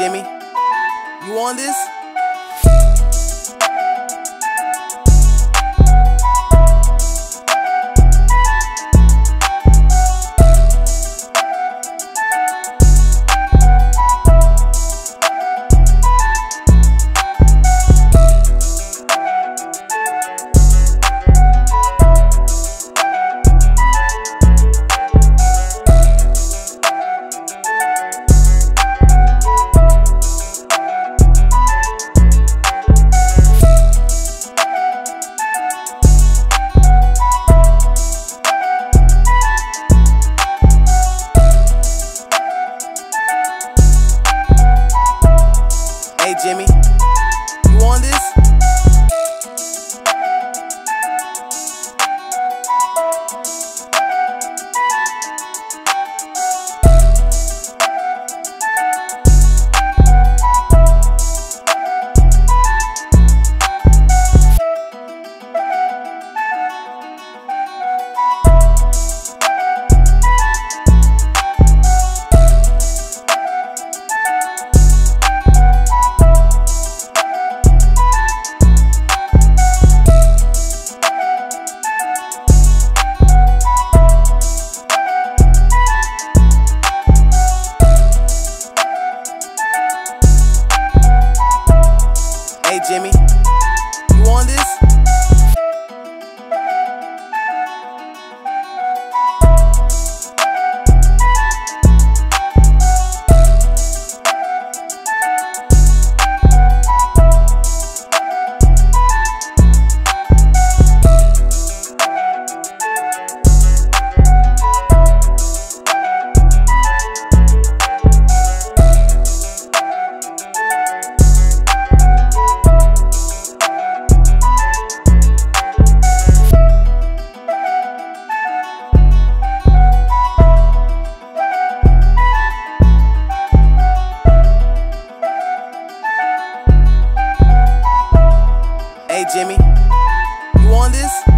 Jimmy, you on this? Jimmy, you on this? Jimmy, you on this? Jimmy, you on this?